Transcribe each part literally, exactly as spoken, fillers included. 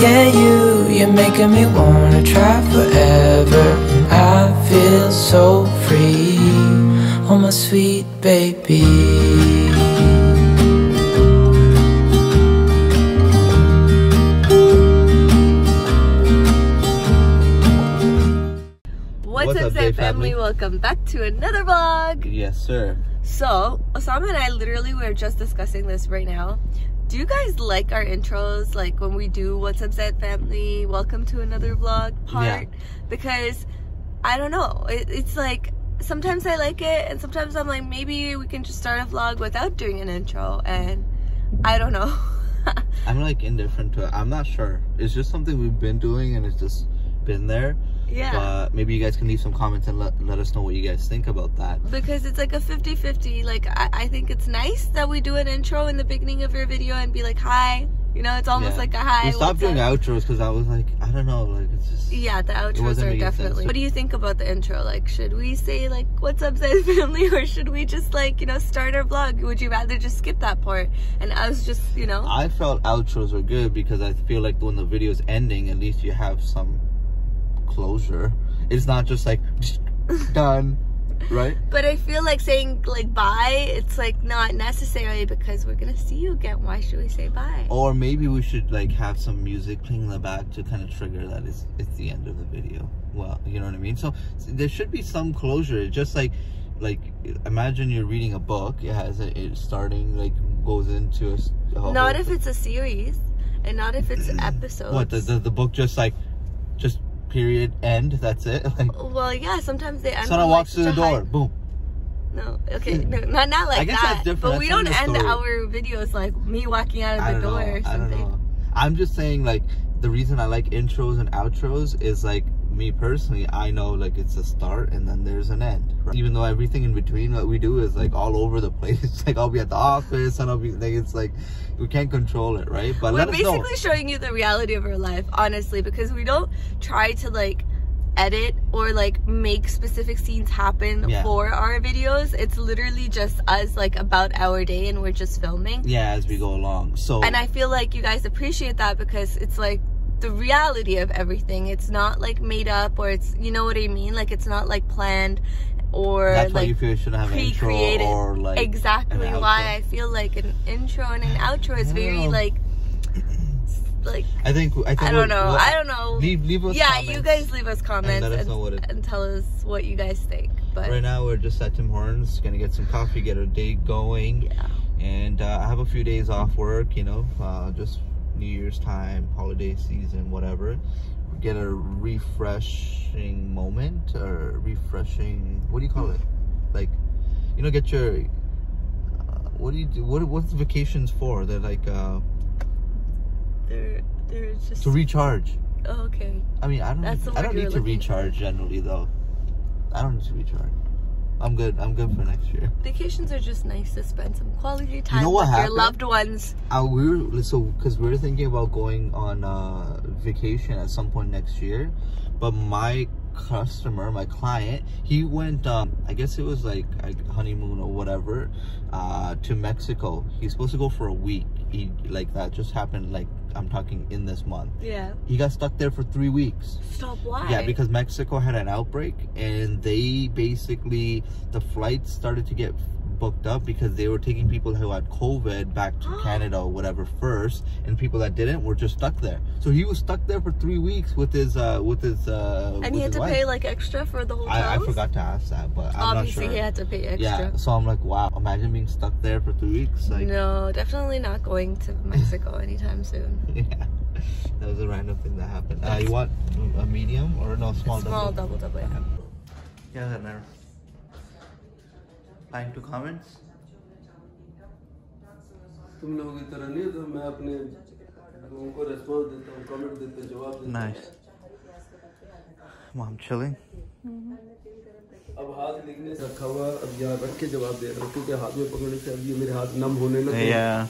Yeah, you, you're making me wanna try forever. I feel so free, oh my sweet baby. What's, What's up, Zaid family? family? Welcome back to another vlog. Yes, sir. So, Osama and I literally were just discussing this right now. Do you guys like our intros, like when we do What's Up Zaid Family, Welcome to Another Vlog part? Yeah. Because, I don't know, it, it's like, sometimes I like it and sometimes I'm like, maybe we can just start a vlog without doing an intro, and I don't know. I'm like indifferent to it, I'm not sure. It's just something we've been doing and it's just been there. Yeah. But maybe you guys can leave some comments and let, let us know what you guys think about that. Because it's like a fifty fifty. Like, I, I think it's nice that we do an intro in the beginning of your video and be like, hi. You know, it's almost yeah. like a hi. We stopped doing up? outros because I was like, I don't know. Like, it's just. Yeah, the outros are definitely. Sense. What do you think about the intro? Like, should we say, like, what's up, Zaid family? Or should we just, like, you know, start our vlog? Would you rather just skip that part? And I was just, you know. I felt outros were good because I feel like when the video's ending, at least you have some closure. It's not just like done, right? But I feel like saying like bye, it's like not necessary because we're gonna see you again. Why should we say bye? Or maybe we should like have some music playing in the back to kind of trigger that it's it's the end of the video. Well, you know what I mean? So there should be some closure. It's just like like imagine you're reading a book. It has a, it's starting, like goes into a, a not if thing. It's a series and not if it's episodes. What the, the the book just like just period end, that's it. Like, well, yeah, sometimes they end. Sana walks like, through the door, high... boom. No, okay, no, not not like I guess that. That's different. But that's we don't end story. our videos like me walking out of I the door know, or something. I don't know. I'm just saying, like, the reason I like intros and outros is like me personally, I know like it's a start and then there's an end. Right? Even though everything in between what we do is like all over the place. Like I'll be at the office and I'll be like, it's like we can't control it, right? But we're let basically us know. showing you the reality of our life, honestly, because we don't try to like edit or like make specific scenes happen yeah. for our videos. It's literally just us like about our day and we're just filming. Yeah, as we go along. So and I feel like you guys appreciate that because it's like the reality of everything. It's not like made up or it's, you know what I mean? Like it's not like planned or that's like why you feel you shouldn't have an intro or like exactly why I feel like an intro and an outro is very know. like like I think I, think I don't we'll, know we'll, I don't know leave, leave us yeah you guys leave us comments and, let us and, know what it, and tell us what you guys think. But right now we're just at Tim Hortons, gonna get some coffee, get our day going, yeah. and uh, I have a few days off work, you know, uh, just New Year's time, holiday season, whatever. Get a refreshing moment or refreshing, what do you call it? Like, you know, get your, uh, what do you do? What, what's vacations for? They're like, uh, they're, they're just to recharge. Oh, okay. I mean, I don't, That's need, I don't need to recharge for. generally though. I don't need to recharge. I'm good. I'm good for next year. Vacations are just nice to spend some quality time you know with happened? your loved ones. Uh, we were, so because we were thinking about going on uh, vacation at some point next year, but my customer, my client, he went. Um, I guess it was like a honeymoon or whatever uh, to Mexico. He's supposed to go for a week. He like that just happened. Like I'm talking in this month. Yeah. He got stuck there for three weeks. Stop. Why? Yeah, because Mexico had an outbreak, and they basically the flights started to get booked up because they were taking people who had COVID back to Canada or whatever first, and people that didn't were just stuck there. So he was stuck there for three weeks with his uh with his uh and with he had to wife. pay like extra for the whole I, I forgot to ask that, but I'm obviously not sure. He had to pay extra. Yeah, so I'm like, wow, imagine being stuck there for three weeks. Like, no, definitely not going to Mexico anytime soon. Yeah, that was a random thing that happened. Uh, you want a medium or no small, small double double, double yeah, yeah never. Time to comments. Nice. Mom chilling. Mm-hmm. Yeah.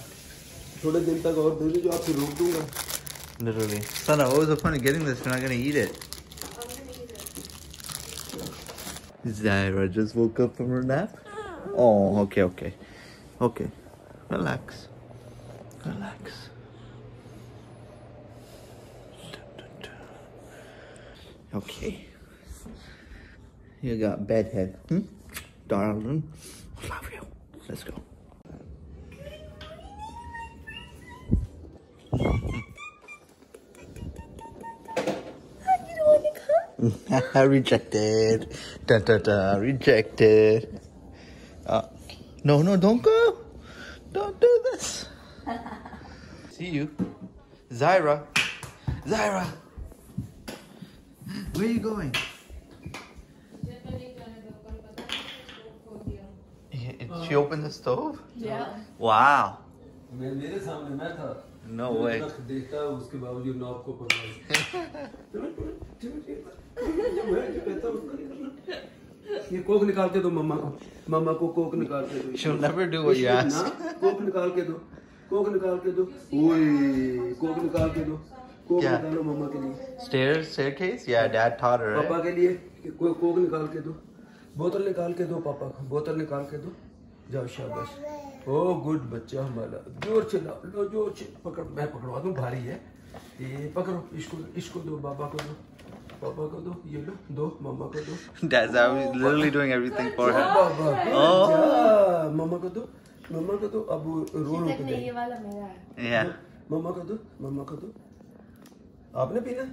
Literally. Sana, what was the point of getting this if you're not gonna eat it? Zaira just woke up from her nap. Oh, okay, okay, okay. Relax, relax. Okay. You got bedhead, hmm? Darling. I love you. Let's go. Rejected. Da, da, da. Rejected. Uh, no, no, don't go. Don't do this. See you. Zaira. Zaira. Where are you going? She opened the stove? Yeah. Wow. No way. She'll never do what you ask. Yeah. Stairs, staircase? Yeah, Dad taught her. Right? Oh, good बच्चा हमारा जोर चलाओ लो जोर से पकड़ मैं पकड़वा दूं भारी है ये पकड़ो इसको इसको दो बाबा को दो पापा को दो ये लो दो मम्मा को दो Dad's literally doing everything for her. Oh मम्मा को दो मम्मा को दो अब रो रो के ये वाला मेरा है yeah मम्मा को दो मम्मा को दो आपने पीना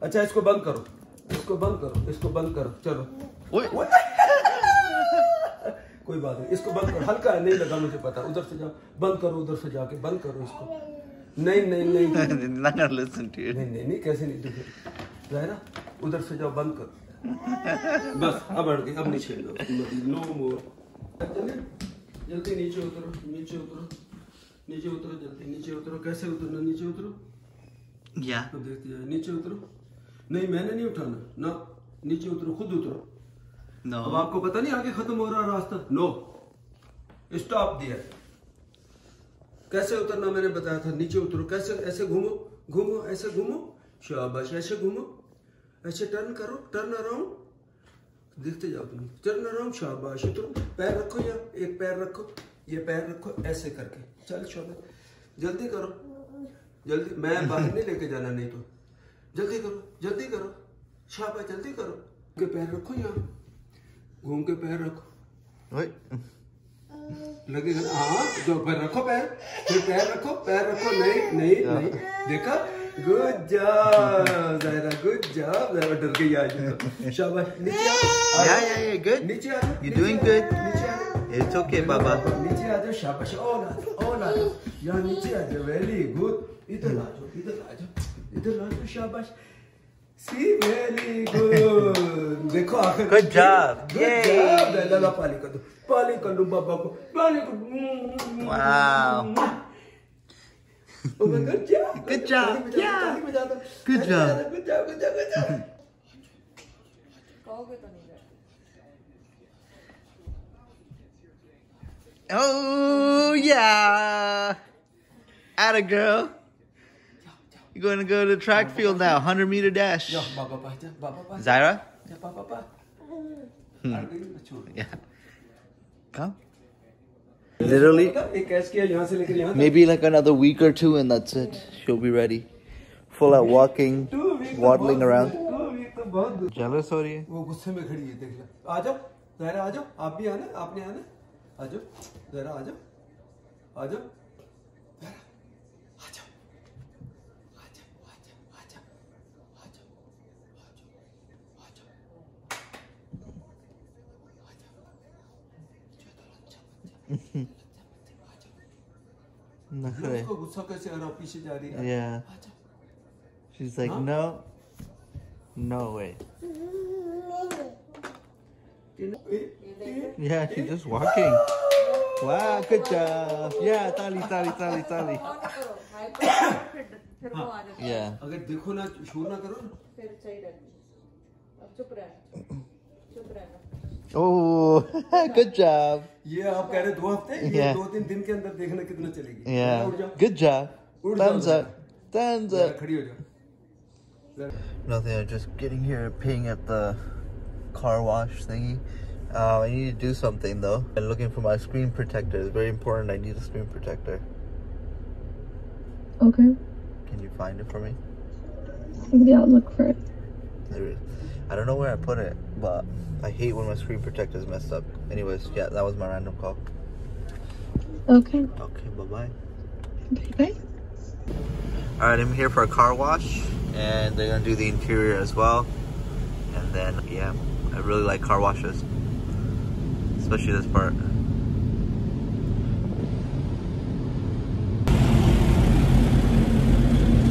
अच्छा इसको बंद करो इसको बंद करो इसको बंद करो चलो ओए कोई बात नहीं इसको बंद करो हल्का नहीं लगा मुझे पता उधर से जा बंद करो उधर से जाके बंद करो इसको नहीं नहीं नहीं नहीं नहीं नहीं कैसे नहीं देखो ज़ायरा उधर से जाओ बंद करो बस अब अड़ गई अब नहीं छेड़ो नो मोर जल्दी नीचे उतरो नीचे उतरो नीचे उतरो जल्दी नीचे उतरो कैसे उतरना नीचे उतरो या तो देखते जाओ नीचे उतरो नहीं मैंने नहीं उठाना ना नीचे उतरो खुद उतरो No. अब आपको पता नहीं आगे खत्म हो रहा रास्ता नो स्टॉप दिया कैसे उतरना मैंने बताया था नीचे उतरो कैसे ऐसे घूमो घूमो ऐसे घूमो शाबाश ऐसे घूमो ऐसे टर्न करो टर्न अराउंड देखते जाओ तुम टर्न अराउंड शाबाश उतरो पैर रखो या एक पैर रखो ये पैर रखो ऐसे करके चल शाबाश जल्दी करो जल्दी मैं बाहर नहीं लेके जाना नहीं तो जल्दी करो जल्दी करो शाबाश जल्दी करो के पैर रखो यहाँ घूम के पैर रखो लगेगा हाँ जो पैर रखो पैर फिर पैर रखो पैर रखो नहीं नहीं नहीं देखा good job Zaira good job Zaira डर गई आज शाबाश नीचे आ या या या गुड नीचे आ यू डूइंग गुड नीचे आ इट्स ओके बाबा नीचे आ जाओ शाबाश ओ ना ओ ना यहाँ नीचे आ जाओ वेरी गुड इधर आ जाओ इधर आ जाओ इधर आ जाओ शाबाश See, very good. Good job. Good job. Wow. Oh my good job. Good job. Yeah. Good job. Good job. Good job. Oh yeah. Atta girl. You're going to go to the track field now, hundred meter dash. Zaira? Hmm. Yeah. Come. Literally, maybe like another week or two and that's it. She'll be ready. Full out walking, waddling around. Jealous हो रही है? वो गुस्से में खड़ी है देख लो. आ जाओ, Zaira आ जाओ. आप भी आना, आपने आना. आ जाओ, Zaira आ जाओ. आ जाओ. Yeah. She's like, huh? No, no way. Yeah, she's just walking. Wow, good job. Yeah, tali, tali, tali, tali. Yeah. Oh, good job. Yeah. Yeah. Good job. Thumbs up. Thumbs up. Nothing. I'm just getting here, paying at the car wash thingy. Uh, I need to do something though. I'm looking for my screen protector. It's very important. I need a screen protector. Okay. Can you find it for me? Yeah, I'll look for it. There is. I don't know where I put it, but I hate when my screen protector is messed up. Anyways, yeah, that was my random call. Okay. Okay, bye-bye. Bye-bye. Alright, I'm here for a car wash, and they're gonna do the interior as well. And then, yeah, I really like car washes. Especially this part.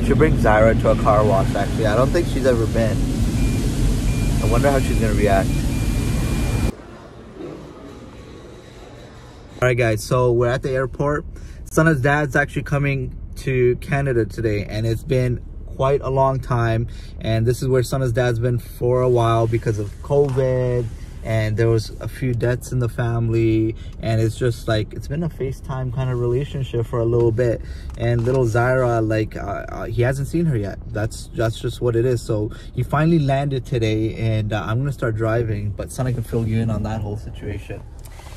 Should bring Zaira to a car wash, actually. I don't think she's ever been. I wonder how she's gonna react. Alright guys, so we're at the airport. Sana's dad's actually coming to Canada today, and it's been quite a long time, and this is where Sana's dad's been for a while because of COVID, and there was a few deaths in the family, and it's just like it's been a FaceTime kind of relationship for a little bit. And little Zaira, like uh, uh, he hasn't seen her yet. That's that's just what it is. So he finally landed today, and uh, I'm gonna start driving, but Sana can fill you in on that whole situation.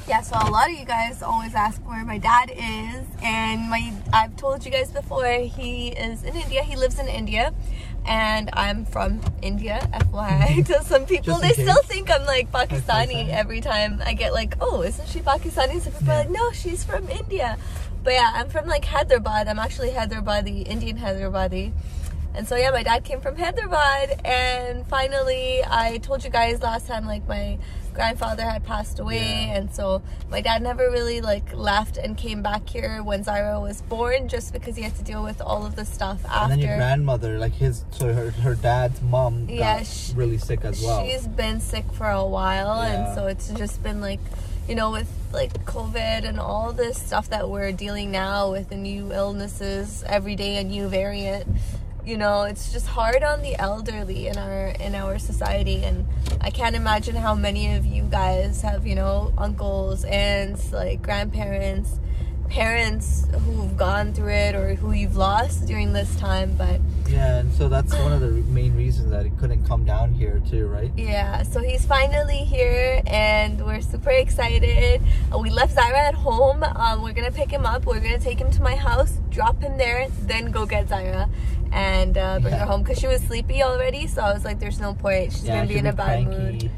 Yeah, so a lot of you guys always ask where my dad is, and my I've told you guys before, he is in India. He lives in India, and I'm from India, F Y I. So some people, they still think I'm like Pakistani every time I get like, oh, isn't she Pakistani? So people are like, no, she's from India. But yeah, I'm from like Hyderabad. I'm actually Hyderabadi, Indian Hyderabadi. And so yeah, my dad came from Hyderabad, and finally I told you guys last time like my grandfather had passed away, yeah. And so my dad never really like left and came back here when Zaira was born, just because he had to deal with all of the stuff after. And then your grandmother, like his, so her, her dad's mom, yeah, got she, really sick as well. She's been sick for a while, yeah. And so it's just been like, you know, with like COVID and all this stuff that we're dealing now with, the new illnesses every day, a new variant. You know, it's just hard on the elderly in our in our society, and I can't imagine how many of you guys have, you know, uncles, aunts, like grandparents, parents who've gone through it or who you've lost during this time. But yeah, and so that's one of the main reasons that he couldn't come down here too, right? Yeah, so he's finally here, and we're super excited. We left Zaira at home. Um, we're gonna pick him up. We're gonna take him to my house, drop him there, then go get Zaira and uh, bring yeah. her home, because she was sleepy already, so I was like, there's no point, she's yeah, gonna be in a bad mood.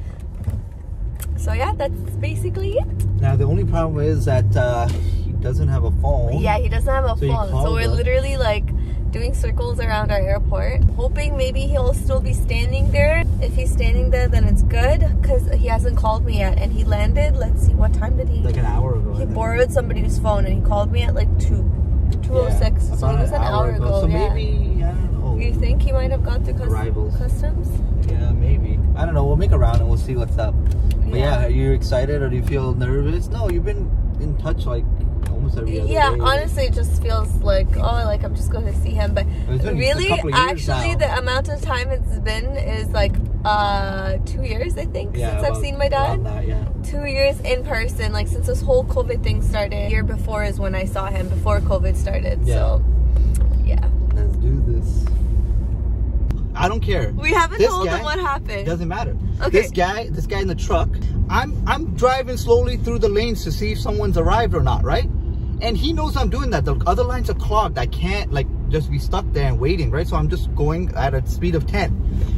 So yeah, that's basically it. Now the only problem is that uh, he doesn't have a phone. Yeah, he doesn't have a so phone, so we're us. literally like doing circles around our airport, hoping maybe he'll still be standing there. If he's standing there, then it's good, because he hasn't called me yet, and he landed, let's see, what time did he? Like an hour ago. He borrowed somebody's phone, and he called me at like two oh six, yeah, so it was an, an hour, hour ago, ago. So yeah. maybe you think he might have gone through customs? customs? Yeah, maybe. I don't know. We'll make a round and we'll see what's up. But yeah, yeah, are you excited or do you feel nervous? No, you've been in touch like almost every other yeah, day. Yeah, honestly, it just feels like, oh, like I'm just going to see him. But really, actually, now. the amount of time it's been is like uh, two years, I think, yeah, since about, I've seen my dad. That, yeah. Two years in person, like since this whole COVID thing started. The year before is when I saw him, before COVID started. Yeah. So, yeah. Let's do this. I don't care. We haven't this told guy, them what happened. Doesn't matter. Okay. This guy, this guy in the truck, I'm I'm driving slowly through the lanes to see if someone's arrived or not, right? And he knows I'm doing that. The other lines are clogged. I can't like just be stuck there and waiting, right? So I'm just going at a speed of ten.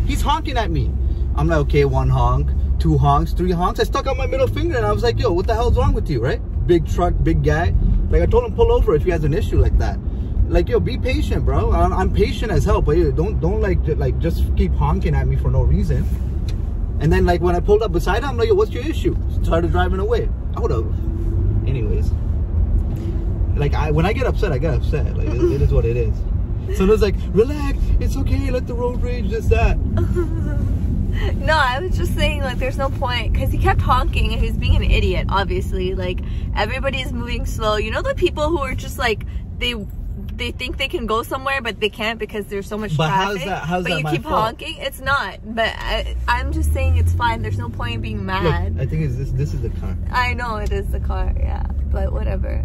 He's honking at me. I'm like, okay, one honk, two honks, three honks. I stuck out my middle finger and I was like, yo, what the hell's wrong with you, right? Big truck, big guy. Like I told him, pull over if he has an issue like that. Like, yo, be patient, bro. I'm patient as hell, but yo, don't don't like like just keep honking at me for no reason. And then like when I pulled up beside him, I'm like, yo, what's your issue? Started driving away. I would have. Anyways, like I when I get upset, I get upset. Like it, it is what it is. So it's like, relax, it's okay. Let the road rage, this that. No, I was just saying like there's no point, because he kept honking and he was being an idiot. Obviously, like everybody's moving slow. You know the people who are just like they. They think they can go somewhere, but they can't because there's so much but traffic. How's that, how's but that you keep fault? honking. It's not. But I, I'm just saying it's fine. There's no point in being mad. Look, I think it's this. This is the car. I know it is the car. Yeah, but whatever.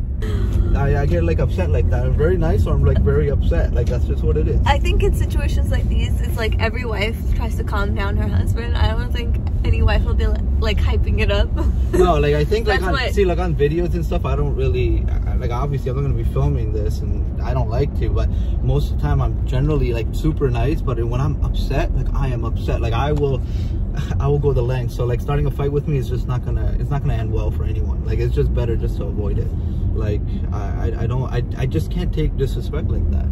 I, I get like upset like that. I'm very nice or I'm like very upset. Like that's just what it is. I think in situations like these, it's like every wife tries to calm down her husband. I don't think any wife will be like, like hyping it up. No, like I think like on, what... see like on videos and stuff, I don't really like. Obviously, I'm not gonna be filming this, and I don't like to. But most of the time, I'm generally like super nice. But when I'm upset, like I am upset. Like I will. I will go the length. So like starting a fight with me is just not gonna it's not gonna end well for anyone. Like it's just better just to avoid it. Like I I don't I, I just can't take disrespect like that.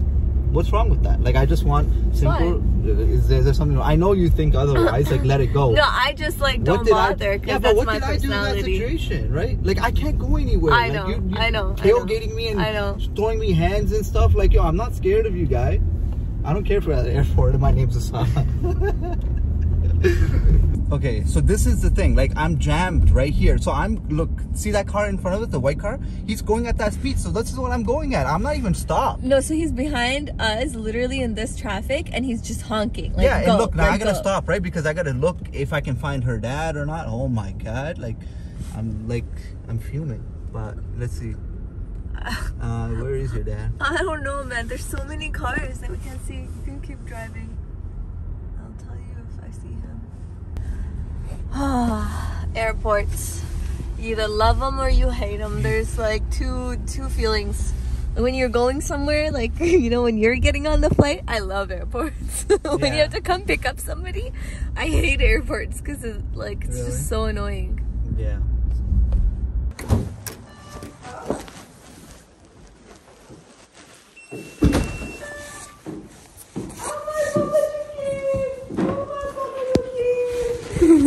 What's wrong with that? Like I just want simple. Is there, is there something? I know you think otherwise. Like let it go. No, I just like don't bother because yeah, that's my personality. Yeah, but what did I do in that situation, right? Like I can't go anywhere. I know. Like, you, you I know. Tailgating I know. me and I know. throwing me hands and stuff. Like yo, I'm not scared of you, guy. I don't care for that airport. My name's Osama. Okay, so this is the thing, like I'm jammed right here. So I'm, look, see that car in front of it, the white car? He's going at that speed, so this is what I'm going at. I'm not even stopped. No, so he's behind us, literally in this traffic, and he's just honking. Like, yeah, and go, look, now I gotta go. stop, right? Because I gotta look if I can find her dad or not. Oh my God, like, I'm like, I'm fuming, but let's see. Uh, where is your dad? I don't know, man. There's so many cars that we can't see. You can keep driving. I'll tell you if I see him. Airports, you either love them or you hate them. There's like two two feelings when you're going somewhere. Like, you know, when you're getting on the flight, I love airports. When yeah. you have to come pick up somebody, I hate airports because it's like it's really? just so annoying. Yeah.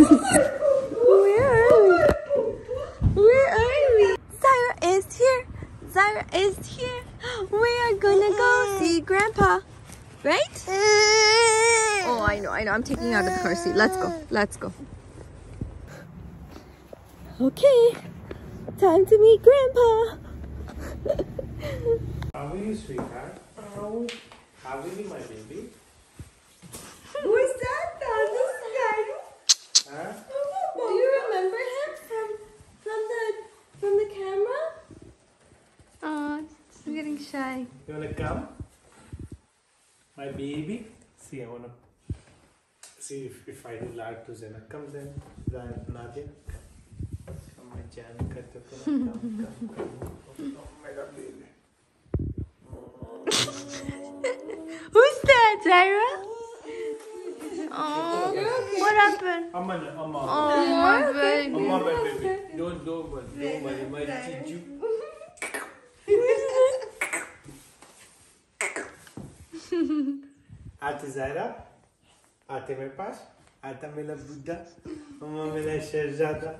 Where are we? Where are we? Zaira is here. Zaira is here. We are gonna go see Grandpa, right? Oh, I know, I know. I'm taking you out of the car seat. Let's go. Let's go. Okay, time to meet Grandpa. How are you, sweetheart? Oh. How are you, my baby? Who's that? This guy. Huh? Do you remember him from from the from the camera? Oh, I'm getting shy. You wanna come, my baby? See, I wanna see if if I do like to Zena. Come, Zena. Nadia. Come, my Jan. Come, come, come. Oh my God, baby. Who's that, Zaira? Oh, okay. What happened? I'm on, I'm on. Oh, my baby. I'm on, my baby. Don't, don't worry. Don't worry. I might teach you. Aate Zaira, aate mere paas, aata mera Buddha, amma mera Sherzada,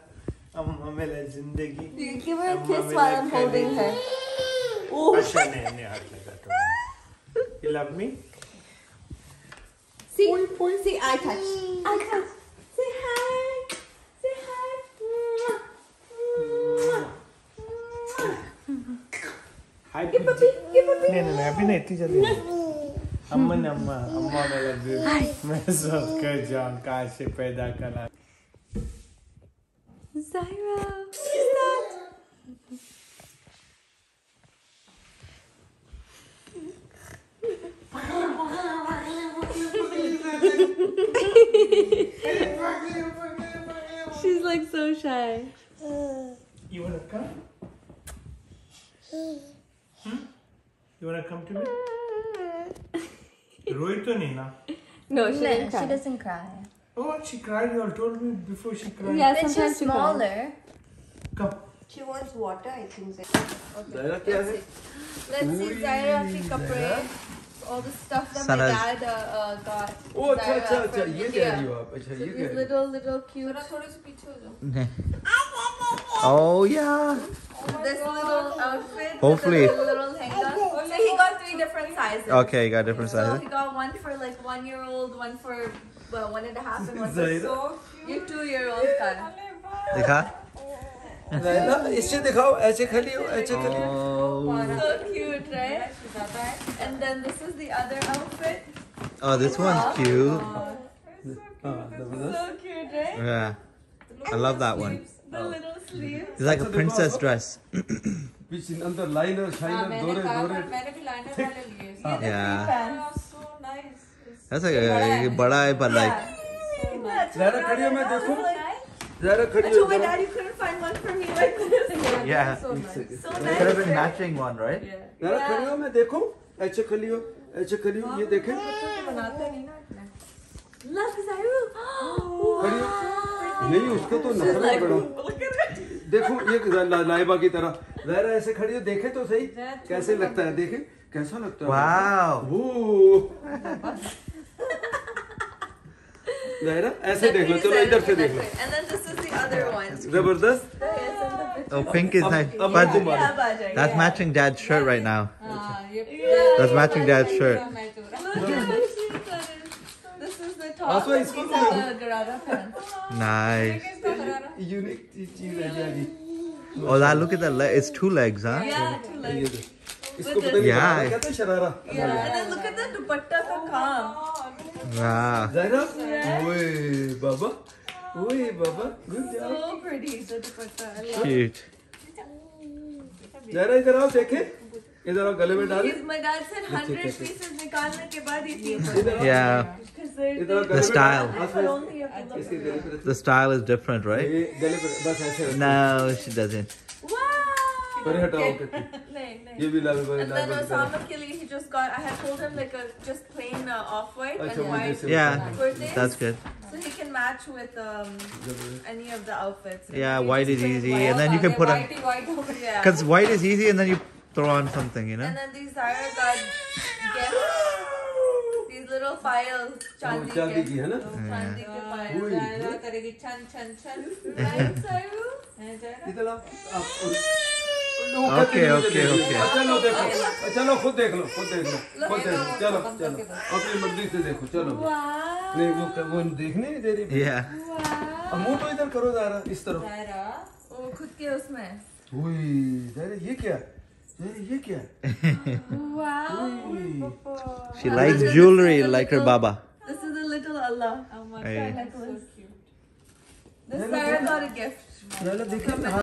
amma mera zindagi. You give her a kiss while I'm holding her. Oh. Acha nahi nahi hath laga tumhe. You love me? See, see, I touch, I touch. Say hi, say hi. Hi, puppy, puppy. No, no, no, I'm not that fast. Amma, amma, amma, mera dil. Main sab ka jaan kahan se paida kara. Zaira, she's not. She's like so shy. You wanna come? Hmm? You wanna come to me? Roito Nina. No, she, no didn't she doesn't cry. Oh, she cried. You all told me before she cried. Yeah, but sometimes she's smaller. She come. She wants water, I think. Okay. Let's see. Let's see, Zaira, she cooperates. All the stuff that Sana's. my dad uh, uh, got. Oh, cha cha cha! You get you up. Achha, so you get little little cute. Oh yeah. Oh, this little outfit. Hopefully. Little, little so he got three different sizes. Okay, he got different sizes. So he got one for like one year old, one for well, one and a half, and one for so you two year old got. Dekha? इससे दिखाओ ऐसे खली हो ऐसे खली so cute, right? And then this is the other outfit. Oh, this one's cute. Oh, so cute, right? Yeah, I love that one. The little sleeves. sleeves. It's like a princess dress. Which in under liner, shiner, dore, dore. Yeah. So nice. That's like a big one, but like. Zaira, खड़ी हो मैं देखूं. Zaira, खड़ी हो. My dad, you couldn't find one for me like this. Yeah. So nice. It could have been matching one, right? Yeah. Zaira, खड़ी हो मैं देखूं. ऐसे खड़ी हो, ऐसे खड़ी हो. ये देखें. बनाते नहीं ना. Love Zaira. खड़ी हो. नहीं उसको तो नफरत करो. देखो ये लाइबा की तरह ज़रा ऐसे खड़ी हो देखे तो सही कैसे लगता है देखे कैसा लगता है वाव ज़रा ऐसे देख लो चलो इधर से देख लो and then this is the other one जबरदस्त oh pink is nice but that's matching dad's shirt right now that's matching dad's shirt this is the top this is the Garada pants nice Unique चीज़ है Oh, that look at that leg. It's two legs, huh? Yeah, two legs. इसको पता नहीं क्या तो sharara. Yeah, and then look at the दुपट्टा का काम. Yeah. ज़रा. ओए बाबा, ओए बाबा. Good job. So pretty the dupatta. Cute. ज़रा इधर आओ देखे. इधर आओ गले में डाल. He's my dad said hundred pieces निकालने के बाद इतनी. Yeah. The style. The style is different, right? No, she doesn't. Wow! And then Osama ke liye he just got, I had told him like a just plain uh, off-white and white. Yeah, that's good. So he can match with um, any of the outfits. Yeah, white is easy. And then you can put on, because white is easy and then you throw on something, you know? And then these Zaira got gifts. Little files, chandi ke, chandi ke files. Zaira करेगी चन चन चन. Right, Zaira? इधर आप. Okay, okay, okay. चलो देखो, चलो खुद देख लो, खुद देख लो, खुद देख लो, चलो, चलो. अपनी मर्जी से देखो, चलो. नहीं वो वो देखने नहीं दे रही. Yeah. अब मुंह तो इधर करो Zaira, इस तरफ. Zaira, वो खुद के उसमें. वही, Zaira ये क्या? Wow! She likes jewelry like her baba. This is a little Allah. Oh my God, that's so cute. This Zaira got a gift.